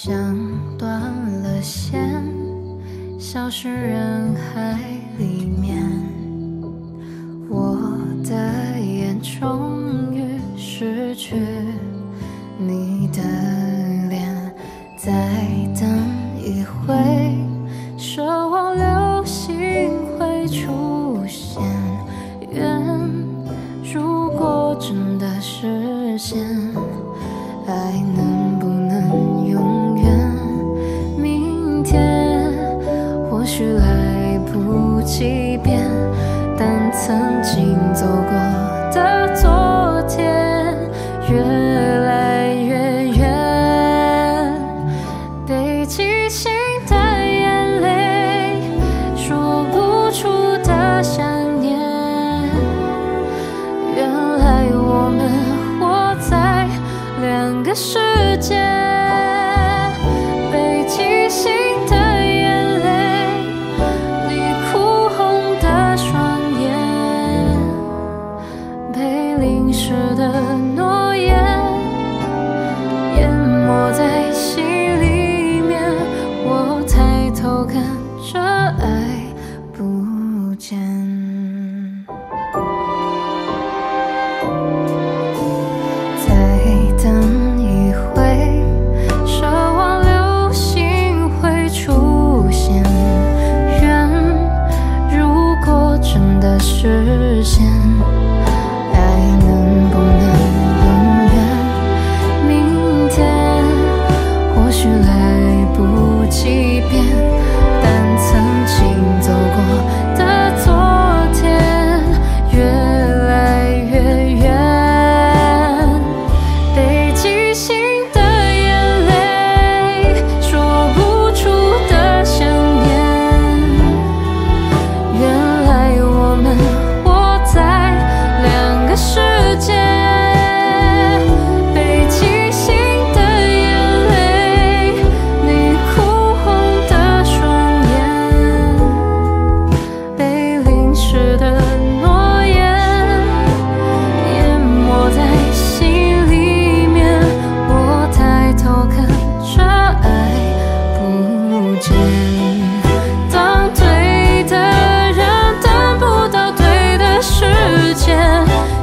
像断了线，消失人海里面。我的眼终于失去你的脸，再等一回，奢望流星会出现。愿如果真的实现，爱能不能永远？明天或许来不及变，但曾经走过的昨天，越来越远。被记起的眼泪，说不出的想念。原来我们活在两个世界。 实现，爱能不能永远？明天或许来不及变，但曾经走过的昨天，越来越远。被记醒的眼泪，说不出的想念。原来我们。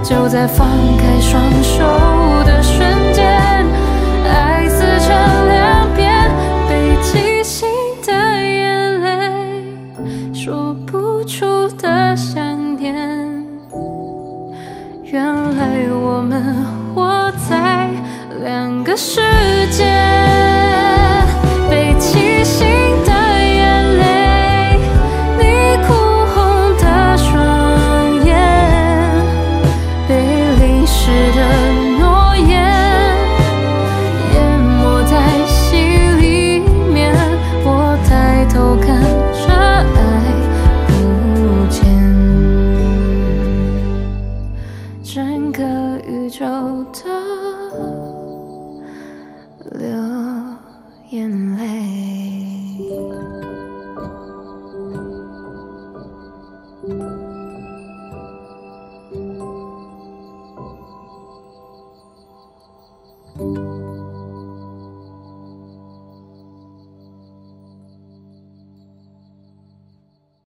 就在放开双手的瞬间，爱撕成两边。被记醒的眼泪，说不出的想念。原来我们活在两个世界。 整个宇宙都流眼泪。